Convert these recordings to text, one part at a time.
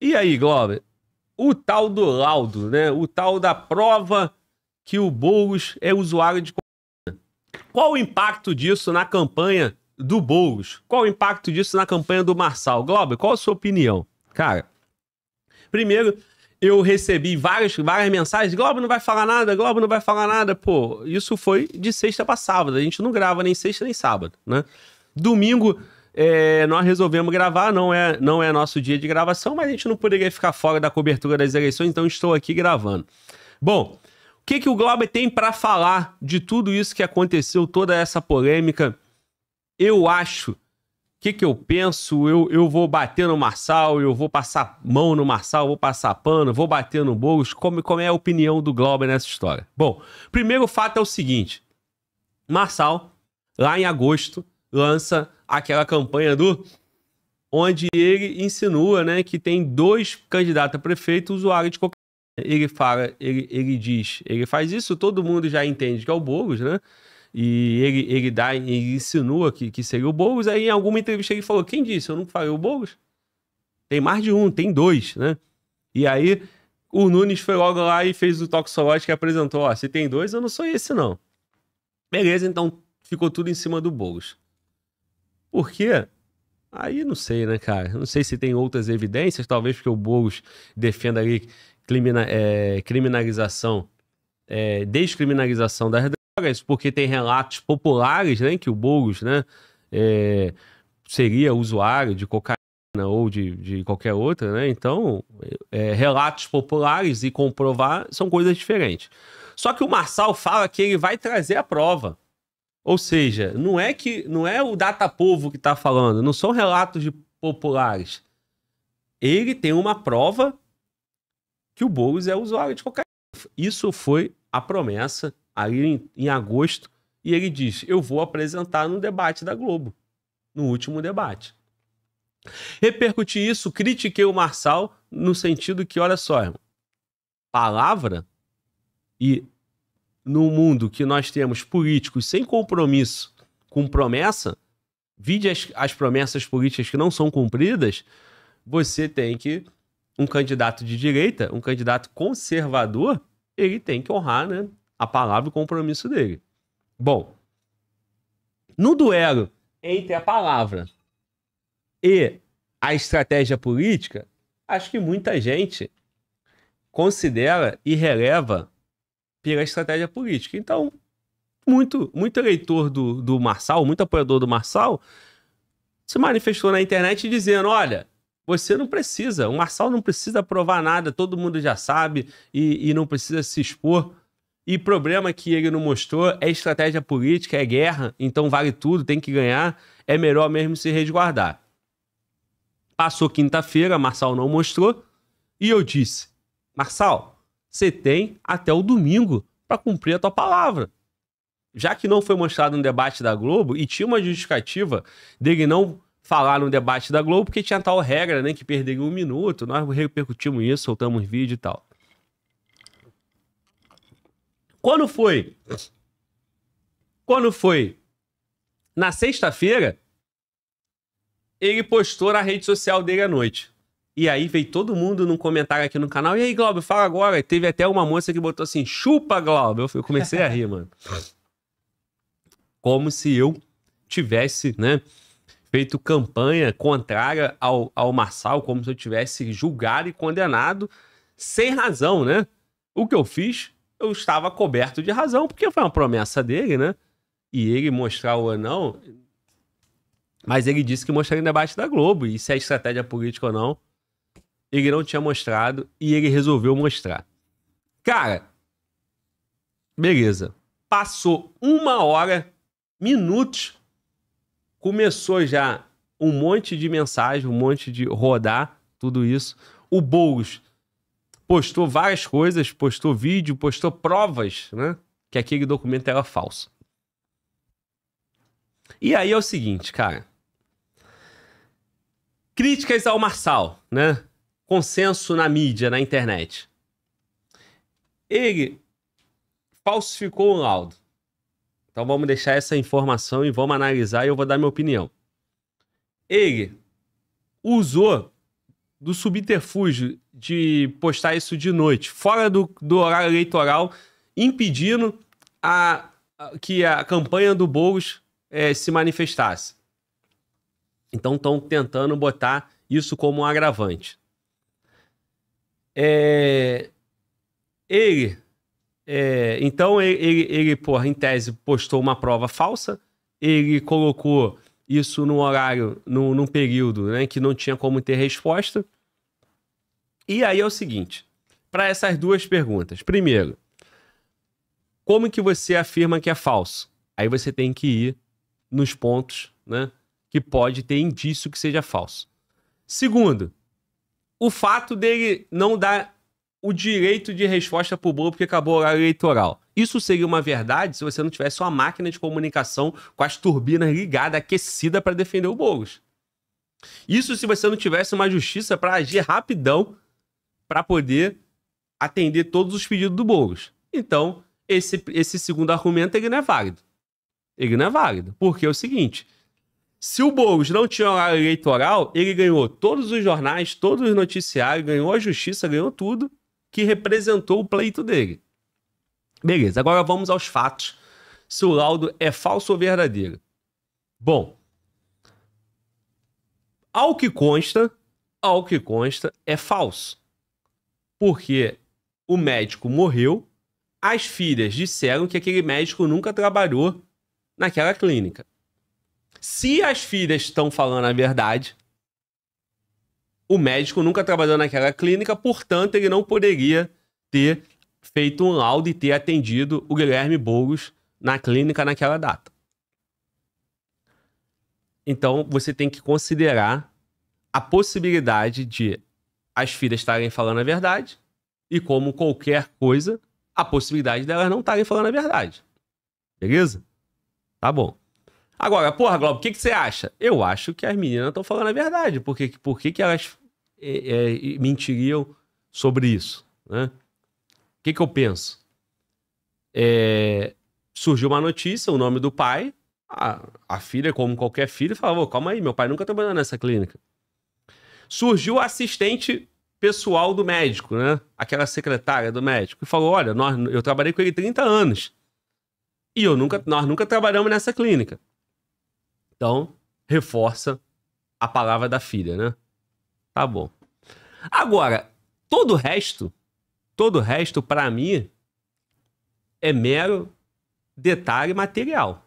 E aí, Glauber, o tal do laudo, né? O tal da prova que o Boulos é usuário de cocaína. Qual o impacto disso na campanha do Boulos? Qual o impacto disso na campanha do Marçal? Glauber, qual a sua opinião? Cara, primeiro, eu recebi várias mensagens. Globo não vai falar nada, Globo não vai falar nada. Pô, isso foi de sexta para sábado. A gente não grava nem sexta nem sábado, né? Domingo, nós resolvemos gravar. Não é nosso dia de gravação, mas a gente não poderia ficar fora da cobertura das eleições, então estou aqui gravando. Bom, o que, que o Globo tem para falar de tudo isso que aconteceu, toda essa polêmica? Eu acho... O que eu penso? Eu vou bater no Marçal, eu vou passar mão no Marçal, vou passar pano, vou bater no Boulos. Como é a opinião do Globo nessa história? Bom, primeiro fato é o seguinte. Marçal, lá em agosto, lança aquela campanha onde ele insinua, né, que tem dois candidatos a prefeito usuários de cocaína. Ele faz isso, todo mundo já entende que é o Boulos, né? E ele insinua que seria o Boulos. Aí em alguma entrevista ele falou, quem disse? Eu não falei o Boulos? Tem mais de um, tem dois, né? E aí o Nunes foi logo lá e fez o toxológico e apresentou, ó, se tem dois eu não sou esse não. Beleza, então ficou tudo em cima do Boulos. Por quê? Aí não sei, né, cara? Não sei se tem outras evidências, talvez porque o Boulos defenda ali descriminalização das drogas, porque tem relatos populares, né, que o Boulos, né, seria usuário de cocaína ou de qualquer outra, né? Então, relatos populares e comprovar são coisas diferentes. Só que o Marçal fala que ele vai trazer a prova. Ou seja, não é o DataPovo que está falando, não são relatos populares. Ele tem uma prova que o Boulos é usuário de cocaína. Isso foi a promessa ali em agosto, e ele diz, eu vou apresentar no debate da Globo, no último debate. Repercuti isso, critiquei o Marçal no sentido que, olha só, irmão, palavra, e no mundo que nós temos políticos sem compromisso com promessa, vide as promessas políticas que não são cumpridas, você tem que... Um candidato de direita, um candidato conservador, ele tem que honrar, né, a palavra e o compromisso dele. Bom, no duelo entre a palavra e a estratégia política, acho que muita gente considera e releva pela estratégia política. Então, muito eleitor do Marçal, muito apoiador do Marçal, se manifestou na internet dizendo, olha... Você não precisa, o Marçal não precisa provar nada, todo mundo já sabe e não precisa se expor. E o problema que ele não mostrou é estratégia política, é guerra, então vale tudo, tem que ganhar, é melhor mesmo se resguardar. Passou quinta-feira, Marçal não mostrou e eu disse, Marçal, você tem até o domingo para cumprir a tua palavra. Já que não foi mostrado no debate da Globo e tinha uma justificativa dele não... falar no debate da Globo, porque tinha tal regra, né, que perderia um minuto, nós repercutimos isso, soltamos vídeo e tal. Quando foi? Na sexta-feira, ele postou na rede social dele à noite. E aí veio todo mundo num comentário aqui no canal, e aí, Glauber, fala agora. Teve até uma moça que botou assim, chupa, Glauber. Eu comecei a rir, mano. Como se eu tivesse, né... feito campanha contrária ao Marçal, como se eu tivesse julgado e condenado sem razão, né? O que eu fiz, eu estava coberto de razão, porque foi uma promessa dele, né? E ele mostrar ou não, mas ele disse que mostraria no debate da Globo, e se é estratégia política ou não, ele não tinha mostrado e ele resolveu mostrar. Cara, beleza. Passou uma hora, minutos... Começou já um monte de mensagem, um monte de rodar, tudo isso. O Boulos postou várias coisas, postou vídeo, postou provas, né? Que aquele documento era falso. E aí é o seguinte, cara. Críticas ao Marçal, né? Consenso na mídia, na internet. Ele falsificou um laudo. Então vamos deixar essa informação e vamos analisar e eu vou dar minha opinião. Ele usou do subterfúgio de postar isso de noite, fora do horário eleitoral, impedindo que a campanha do Boulos se manifestasse. Então estão tentando botar isso como um agravante. Então ele, em tese, postou uma prova falsa, ele colocou isso num horário, num período, né, que não tinha como ter resposta. E aí é o seguinte, para essas duas perguntas. Primeiro, como que você afirma que é falso? Aí você tem que ir nos pontos, né, que pode ter indício que seja falso. Segundo, o fato dele não dar o direito de resposta para o Boulos porque acabou o horário eleitoral. Isso seria uma verdade se você não tivesse sua máquina de comunicação com as turbinas ligadas, aquecida para defender o Boulos. Isso se você não tivesse uma justiça para agir rapidão para poder atender todos os pedidos do Boulos. Então, esse segundo argumento ele não é válido. Ele não é válido, porque é o seguinte... Se o Boulos não tinha horário eleitoral, ele ganhou todos os jornais, todos os noticiários, ganhou a justiça, ganhou tudo que representou o pleito dele. Beleza, agora vamos aos fatos. Se o laudo é falso ou verdadeiro. Bom, ao que consta, é falso. Porque o médico morreu, as filhas disseram que aquele médico nunca trabalhou naquela clínica. Se as filhas estão falando a verdade, o médico nunca trabalhou naquela clínica, portanto, ele não poderia ter feito um laudo e ter atendido o Guilherme Boulos na clínica naquela data. Então, você tem que considerar a possibilidade de as filhas estarem falando a verdade e, como qualquer coisa, a possibilidade delas não estarem falando a verdade. Beleza? Tá bom. Agora, porra, Globo, o que você acha? Eu acho que as meninas estão falando a verdade. Por que elas mentiriam sobre isso? Né? O que eu penso? Surgiu uma notícia, o nome do pai. A filha, como qualquer filha, falava, calma aí, meu pai nunca trabalhou nessa clínica. Surgiu a assistente pessoal do médico, né? Aquela secretária do médico. E falou, olha, eu trabalhei com ele 30 anos. E nós nunca trabalhamos nessa clínica. Então, reforça a palavra da filha, né? Tá bom. Agora, todo o resto, pra mim, é mero detalhe material.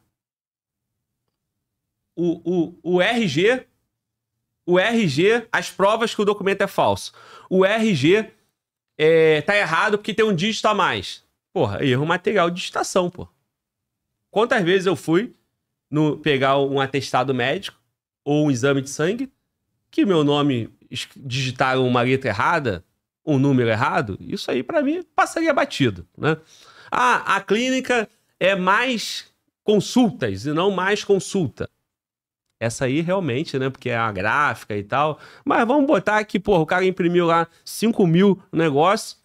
O RG, as provas que o documento é falso. O RG tá errado porque tem um dígito a mais. Porra, erro material de digitação, pô. Quantas vezes eu fui pegar um atestado médico ou um exame de sangue que meu nome digitaram uma letra errada, um número errado? Isso aí, para mim, passaria batido, né? Ah, a clínica é mais consultas e não mais consulta. Essa aí, realmente, né? Porque é uma gráfica e tal. Mas vamos botar que, porra, o cara imprimiu lá 5 mil negócio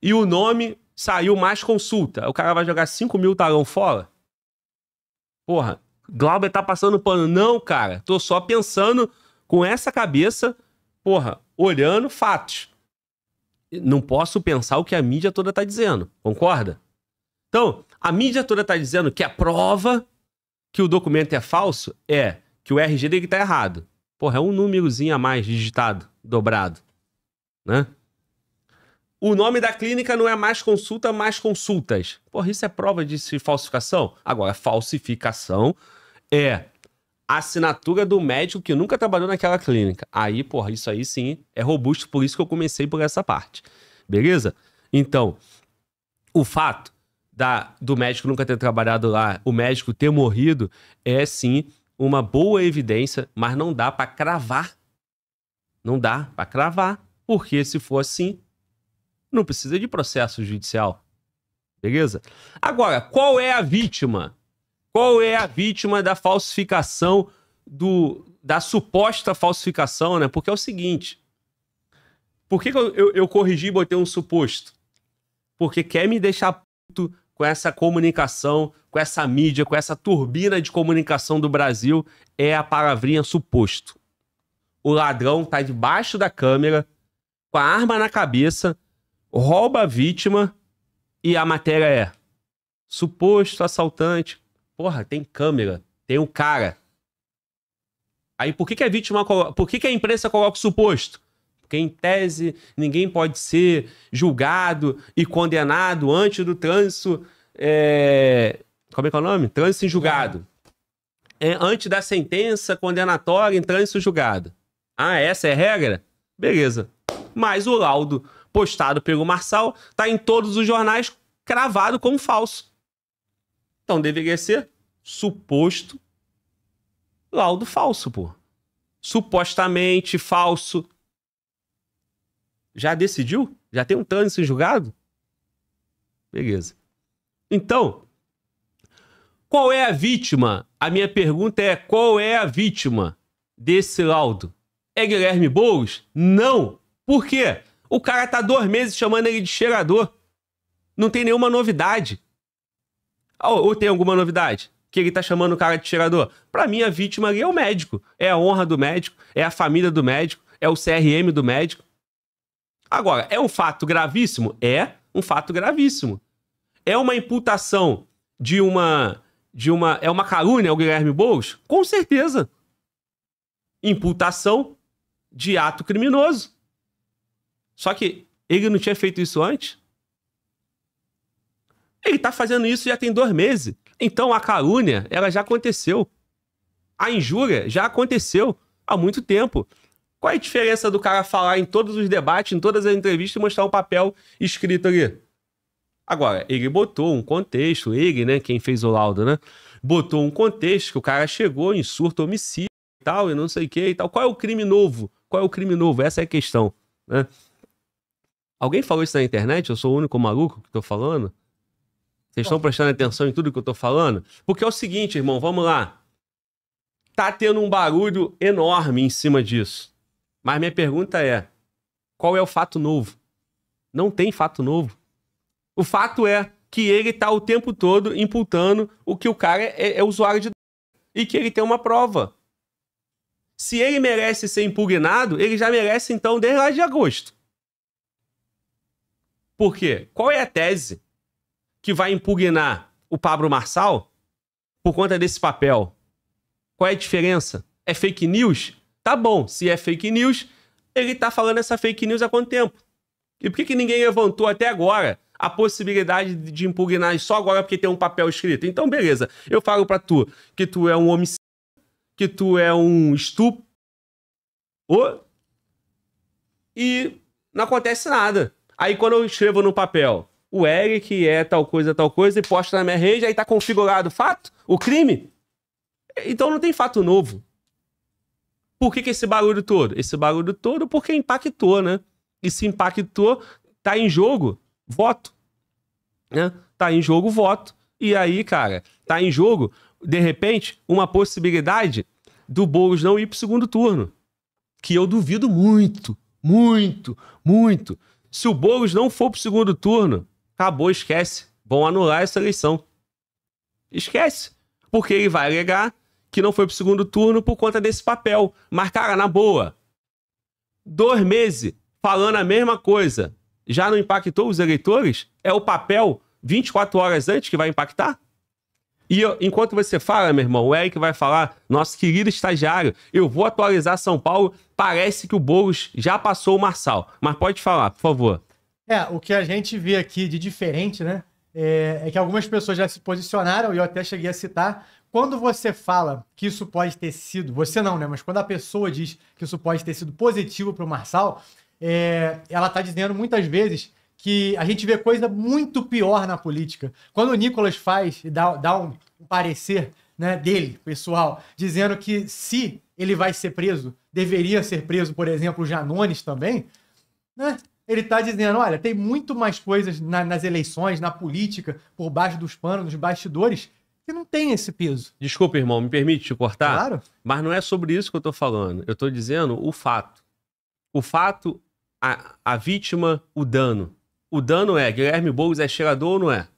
e o nome saiu mais consulta. O cara vai jogar 5 mil talão fora? Porra, Glauber tá passando pano. Não, cara, tô só pensando com essa cabeça, porra, olhando fatos. Não posso pensar o que a mídia toda tá dizendo, concorda? Então, a mídia toda tá dizendo que a prova que o documento é falso é que o RG dele tá errado. Porra, é um númerozinho a mais digitado, dobrado, né? O nome da clínica não é mais consulta, mais consultas. Porra, isso é prova de falsificação? Agora, falsificação é a assinatura do médico que nunca trabalhou naquela clínica. Aí, porra, isso aí sim é robusto, por isso que eu comecei por essa parte. Beleza? Então, o fato do médico nunca ter trabalhado lá, o médico ter morrido, é sim uma boa evidência, mas não dá pra cravar. Não dá pra cravar, porque se for assim... Não precisa de processo judicial. Beleza? Agora, qual é a vítima? Qual é a vítima da falsificação, da suposta falsificação, né? Porque é o seguinte. Por que eu corrigi e botei um suposto? Porque quer me deixar puto com essa comunicação, com essa mídia, com essa turbina de comunicação do Brasil, é a palavrinha suposto. o ladrão tá debaixo da câmera, com a arma na cabeça, rouba a vítima e a matéria é suposto assaltante. Porra, tem câmera, tem um cara. Aí por que que a vítima coloca, por que que a imprensa coloca o suposto? Porque em tese ninguém pode ser julgado e condenado antes do trânsito, como é que é o nome? Trânsito em julgado. É antes da sentença condenatória em trânsito julgado. Ah, essa é a regra? Beleza. Mas o laudo postado pelo Marçal tá em todos os jornais cravado como falso. Então deveria ser suposto laudo falso, pô. Supostamente falso. Já decidiu? Já tem um trânsito em julgado? Beleza. Então, qual é a vítima? A minha pergunta é, qual é a vítima desse laudo? É Guilherme Boulos? Não. Por quê? O cara tá 2 meses chamando ele de cheirador. Não tem nenhuma novidade. Ou tem alguma novidade? Que ele tá chamando o cara de cheirador? Pra mim, a vítima ali é o médico. É a honra do médico, é a família do médico, é o CRM do médico. Agora, é um fato gravíssimo? É um fato gravíssimo. É uma imputação de é uma calúnia ao Guilherme Boulos? Com certeza. Imputação de ato criminoso. Só que ele não tinha feito isso antes? Ele tá fazendo isso já tem 2 meses. Então a calúnia, ela já aconteceu. A injúria já aconteceu há muito tempo. Qual é a diferença do cara falar em todos os debates, em todas as entrevistas e mostrar um papel escrito ali? Agora, ele botou um contexto, ele, né, quem fez o laudo, né, botou um contexto que o cara chegou em surto homicídio e tal, e não sei o que e tal. Qual é o crime novo? Qual é o crime novo? Essa é a questão, né? Alguém falou isso na internet? Eu sou o único maluco que tô falando? Vocês estão prestando atenção em tudo que eu tô falando? Porque é o seguinte, irmão, vamos lá. Tá tendo um barulho enorme em cima disso. Mas minha pergunta é, qual é o fato novo? Não tem fato novo. O fato é que ele tá o tempo todo imputando o que o cara é usuário de droga e que ele tem uma prova. Se ele merece ser impugnado, ele já merece então desde lá de agosto. Por quê? Qual é a tese que vai impugnar o Pablo Marçal por conta desse papel? Qual é a diferença? É fake news? Tá bom, se é fake news, ele tá falando essa fake news há quanto tempo? E por que que ninguém levantou até agora a possibilidade de impugnar só agora porque tem um papel escrito? Então, beleza, eu falo pra tu que tu é um homicídio, que tu é um estupro, e não acontece nada. Aí quando eu escrevo no papel, o Eric é tal coisa, e posto na minha rede, aí tá configurado o fato, o crime. Então não tem fato novo. Por que que esse barulho todo? Esse barulho todo porque impactou, né? E se impactou, tá em jogo voto, né? Tá em jogo voto. E aí, cara, tá em jogo, de repente, uma possibilidade do Boulos não ir pro segundo turno. Que eu duvido muito, muito, muito. Se o Boulos não for pro segundo turno, acabou, esquece. Vão anular essa eleição. Esquece. Porque ele vai alegar que não foi pro segundo turno por conta desse papel. Mas, cara, na boa, 2 meses falando a mesma coisa, já não impactou os eleitores? É o papel 24 horas antes que vai impactar? E eu, enquanto você fala, meu irmão, o Eric vai falar, nosso querido estagiário, eu vou atualizar São Paulo, parece que o Boulos já passou o Marçal. Mas pode falar, por favor. É, o que a gente vê aqui de diferente, né, é que algumas pessoas já se posicionaram, e eu até cheguei a citar, quando você fala que isso pode ter sido, você não, né, mas quando a pessoa diz que isso pode ter sido positivo para o Marçal, ela está dizendo muitas vezes que a gente vê coisa muito pior na política. Quando o Nicolas faz e dá um parecer, né, dele, pessoal, dizendo que se ele vai ser preso, deveria ser preso, por exemplo, o Janones também, né? Ele está dizendo, olha, tem muito mais coisas nas eleições, na política, por baixo dos panos, nos bastidores, que não tem esse peso. Desculpa, irmão, me permite te cortar? Claro. Mas não é sobre isso que eu estou falando. Eu estou dizendo o fato. O fato, a vítima, o dano. O dano é, Guilherme Boulos é cheirador ou não é?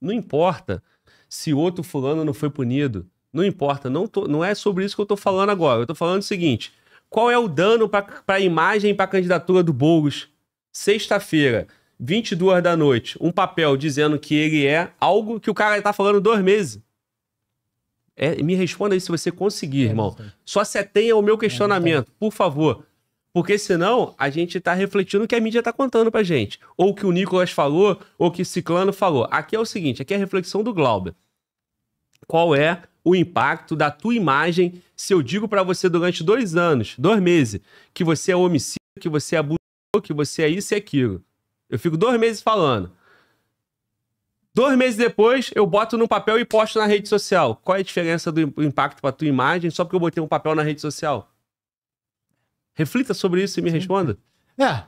Não importa se outro fulano não foi punido. Não importa, não é sobre isso que eu tô falando agora. Eu tô falando o seguinte, Qual é o dano para a imagem e para a candidatura do Boulos? Sexta-feira, 22 da noite, um papel dizendo que ele é algo que o cara está falando 2 meses. É, me responda aí se você conseguir, irmão. Só se atenha ao meu questionamento, por favor. Porque senão a gente está refletindo o que a mídia está contando para gente. Ou o que o Nicolas falou, ou o que o Ciclano falou. Aqui é o seguinte, aqui é a reflexão do Glauber. Qual é o impacto da tua imagem se eu digo para você durante 2 anos, 2 meses, que você é homicida, que você é abusador, que você é isso e aquilo? Eu fico 2 meses falando. 2 meses depois, eu boto no papel e posto na rede social. Qual é a diferença do impacto para a tua imagem só porque eu botei um papel na rede social? Reflita sobre isso e me responda. É,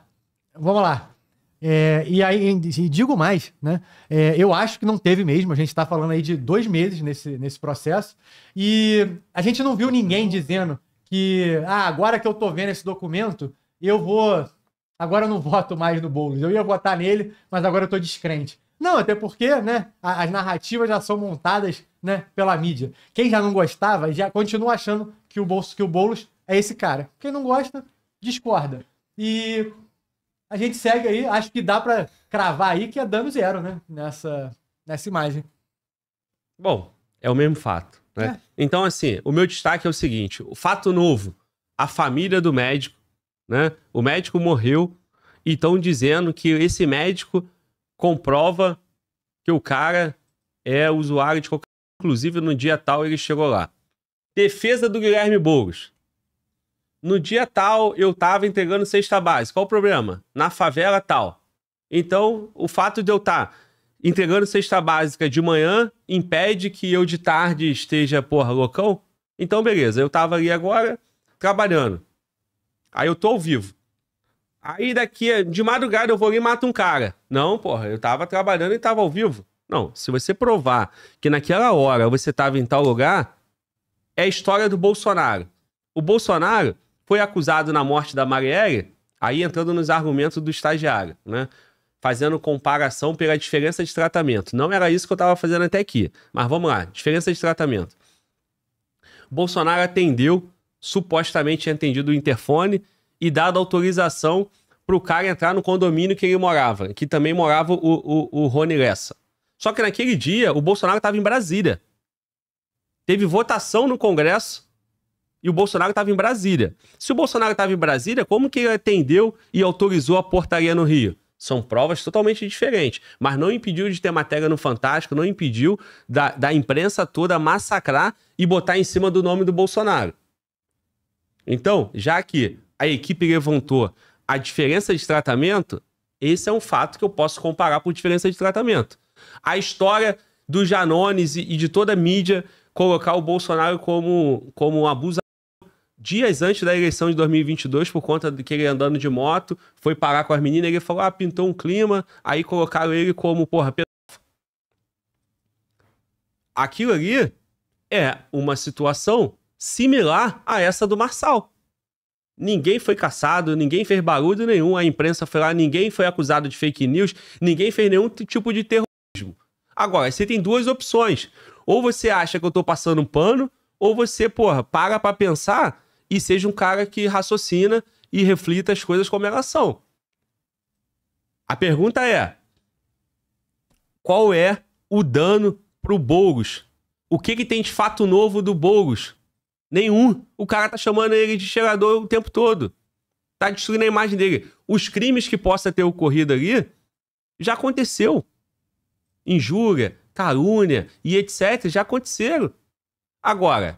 vamos lá. É, e aí, e digo mais, né? É, eu acho que não teve mesmo. A gente está falando aí de 2 meses nesse processo. E a gente não viu ninguém dizendo que agora que eu tô vendo esse documento, eu vou... Agora eu não voto mais no Boulos. Eu ia votar nele, mas agora eu tô descrente. Não, até porque, né, as narrativas já são montadas, né, pela mídia. Quem já não gostava, já continua achando que o Boulos é esse cara. Quem não gosta, discorda. E a gente segue aí, acho que dá pra cravar aí que é dano zero, né, nessa imagem. Bom, é o mesmo fato, né? É. Então, assim, o meu destaque é o seguinte, o fato novo, a família do médico, né? O médico morreu e estão dizendo que esse médico comprova que o cara é usuário de cocaína. Inclusive, no dia tal, ele chegou lá. Defesa do Guilherme Boulos. No dia tal, eu estava entregando cesta básica. Qual o problema? Na favela tal. Então, o fato de eu estar entregando cesta básica de manhã impede que eu de tarde esteja, porra, loucão? Então, beleza. Eu estava ali agora trabalhando. Aí eu tô ao vivo. Aí daqui, de madrugada, eu vou ali e mato um cara. Não, porra, eu tava trabalhando e tava ao vivo. Não, se você provar que naquela hora você tava em tal lugar, é a história do Bolsonaro. O Bolsonaro foi acusado na morte da Marielle, aí entrando nos argumentos do estagiário, né? Fazendo comparação pela diferença de tratamento. Não era isso que eu tava fazendo até aqui. Mas vamos lá, diferença de tratamento. Bolsonaro atendeu... supostamente tinha atendido o interfone e dado autorização para o cara entrar no condomínio que ele morava, que também morava o Rony Lessa. Só que naquele dia, o Bolsonaro estava em Brasília. Teve votação no Congresso e o Bolsonaro estava em Brasília. Se o Bolsonaro estava em Brasília, como que ele atendeu e autorizou a portaria no Rio? São provas totalmente diferentes, mas não impediu de ter matéria no Fantástico, não impediu da imprensa toda massacrar e botar em cima do nome do Bolsonaro. Então, já que a equipe levantou a diferença de tratamento, esse é um fato que eu posso comparar por diferença de tratamento. A história do Janones e de toda a mídia colocar o Bolsonaro como um abusador dias antes da eleição de 2022, por conta de que ele andando de moto, foi parar com as meninas, ele falou, pintou um clima, aí colocaram ele como, porra, pedófilo. Aquilo ali é uma situação similar a essa do Marçal. Ninguém foi caçado, ninguém fez barulho nenhum, a imprensa foi lá, ninguém foi acusado de fake news, ninguém fez nenhum tipo de terrorismo. Agora, você tem 2 opções. Ou você acha que eu tô passando um pano, ou você, porra, para pra pensar e seja um cara que raciocina e reflita as coisas como elas são. A pergunta é, qual é o dano pro Boulos? O que tem de fato novo do Boulos? Nenhum. O cara tá chamando ele de cheirador o tempo todo. Tá destruindo a imagem dele. Os crimes que possa ter ocorrido ali já aconteceu. Injúria, calúnia e etc. já aconteceram. Agora,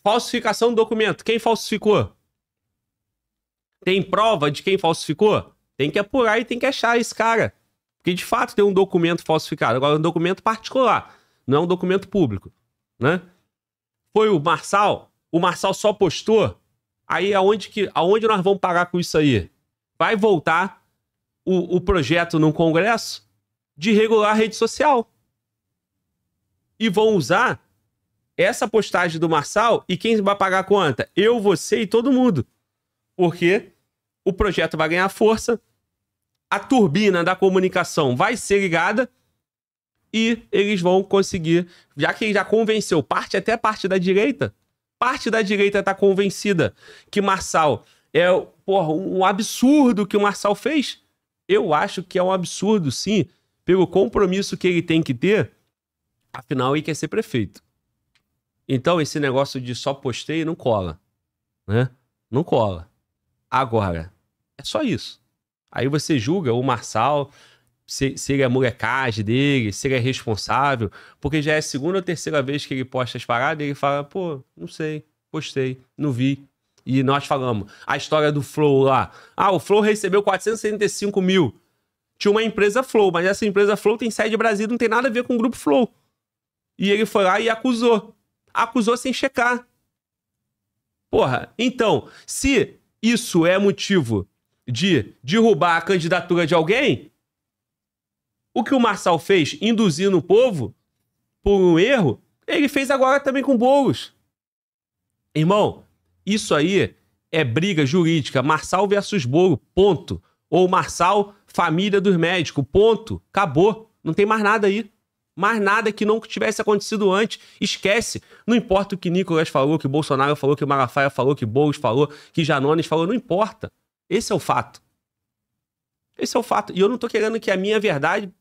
falsificação do documento. Quem falsificou? Tem prova de quem falsificou? Tem que apurar e tem que achar esse cara. Porque de fato tem um documento falsificado. Agora é um documento particular. Não é um documento público, né? Foi o Marçal só postou, aí aonde nós vamos parar com isso aí? Vai voltar o projeto no Congresso de regular a rede social. E vão usar essa postagem do Marçal e quem vai pagar a conta? Eu, você e todo mundo. Porque o projeto vai ganhar força, a turbina da comunicação vai ser ligada e eles vão conseguir, já que ele já convenceu parte, até parte da direita, parte da direita está convencida que Marçal é, porra, um absurdo que o Marçal fez, eu acho que é um absurdo, sim, pelo compromisso que ele tem que ter, afinal, ele quer ser prefeito. Então, esse negócio de só postei não cola, né? Não cola. Agora, é só isso. Aí você julga o Marçal, se ele é molecagem dele, se ele é responsável, porque já é a segunda ou terceira vez que ele posta as paradas e ele fala, pô, não sei, postei, não vi. E nós falamos, a história do Flow lá. Ah, o Flow recebeu 475 mil. Tinha uma empresa Flow, mas essa empresa Flow tem sede em Brasília, não tem nada a ver com o grupo Flow. E ele foi lá e acusou. Acusou sem checar. Porra, então, se isso é motivo de derrubar a candidatura de alguém, o que o Marçal fez induzindo o povo por um erro, ele fez agora também com Boulos. Irmão, isso aí é briga jurídica. Marçal versus Boulos, ponto. Ou Marçal, família dos médicos, ponto. Acabou. Não tem mais nada aí. Mais nada que não tivesse acontecido antes. Esquece. Não importa o que Nicolas falou, que Bolsonaro falou, que Malafaia falou, que Boulos falou, que Janones falou. Não importa. Esse é o fato. Esse é o fato. E eu não tô querendo que a minha verdade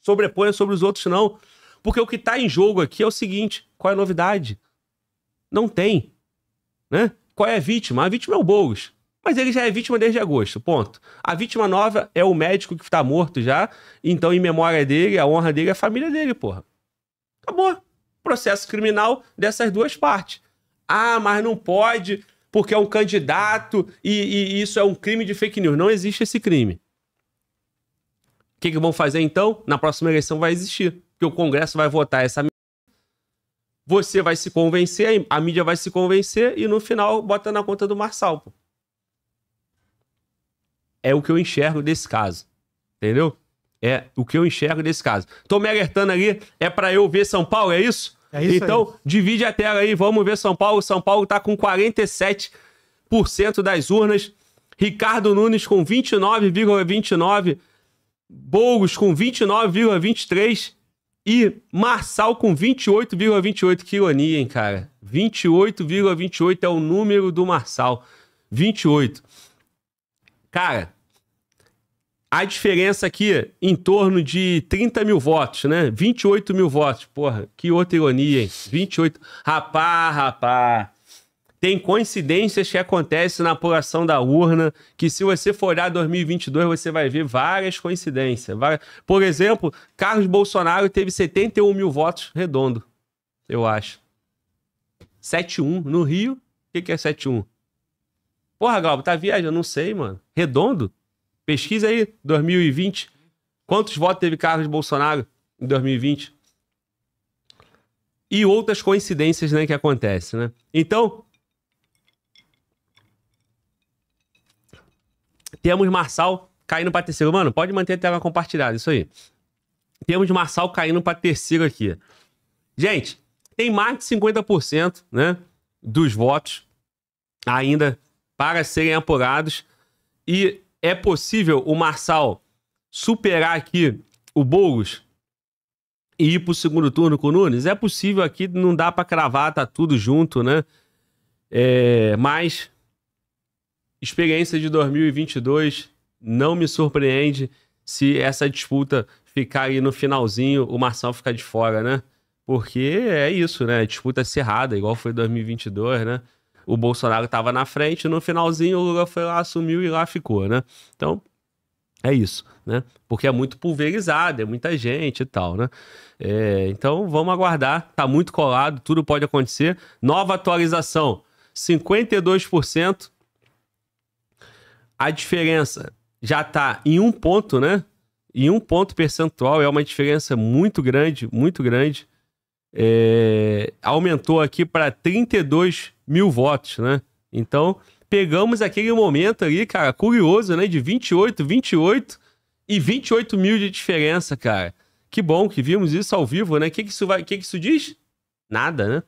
sobreponha sobre os outros, não. Porque o que tá em jogo aqui é o seguinte. Qual é a novidade? Não tem. Né? Qual é a vítima? A vítima é o Boulos. Mas ele já é vítima desde agosto, ponto. A vítima nova é o médico que tá morto já, então em memória dele, a honra dele, a família dele, porra. Acabou. Processo criminal dessas duas partes. Ah, mas não pode porque é um candidato e isso é um crime de fake news. Não existe esse crime. O que vão fazer então? Na próxima eleição vai existir, porque o Congresso vai votar essa... Você vai se convencer, a mídia vai se convencer e no final bota na conta do Marçal, pô. É o que eu enxergo desse caso, entendeu? É o que eu enxergo desse caso. Tô me alertando ali, é pra eu ver São Paulo, é isso? É isso. Então, aí, divide a tela aí, vamos ver São Paulo. São Paulo tá com 47% das urnas. Ricardo Nunes com 29,29%. Boulos com 29,23%. E Marçal com 28,28%. Que ironia, hein, cara? 28,28% é o número do Marçal. 28%. Cara, a diferença aqui em torno de 30 mil votos, né? 28 mil votos. Porra, que outra ironia, hein? 28. Rapaz. Tem coincidências que acontecem na apuração da urna, que se você for olhar 2022, você vai ver várias coincidências. Por exemplo, Carlos Bolsonaro teve 71 mil votos redondo, eu acho. 71 no Rio. O que é 71? Porra, Globo, tá viajando? Não sei, mano. Redondo? Pesquisa aí, 2020. Quantos votos teve Carlos Bolsonaro em 2020? E outras coincidências, né, que acontecem, né? Então, temos Marçal caindo pra terceiro. Mano, pode manter a tela compartilhada, isso aí. Temos Marçal caindo pra terceiro aqui. Gente, tem mais de 50%, né, dos votos ainda para serem apurados, e é possível o Marçal superar aqui o Boulos e ir para o segundo turno com o Nunes? É possível aqui, não dá para cravar, tá tudo junto, né? Mas experiência de 2022 não me surpreende se essa disputa ficar aí no finalzinho, o Marçal ficar de fora, né? Porque é isso, né? Disputa cerrada, igual foi 2022, né? O Bolsonaro estava na frente, no finalzinho o Lula foi lá, assumiu e lá ficou, né? Então, é isso, né? Porque é muito pulverizado, é muita gente e tal, né? Então, vamos aguardar. Tá muito colado, tudo pode acontecer. Nova atualização, 52%. A diferença já tá em um ponto, né? Em um ponto percentual, é uma diferença muito grande, muito grande. Aumentou aqui para 32 mil votos, né? Então, pegamos aquele momento ali, cara, curioso, né? De 28 e 28 mil de diferença, cara. Que bom que vimos isso ao vivo, né? O que que isso diz? Nada, né?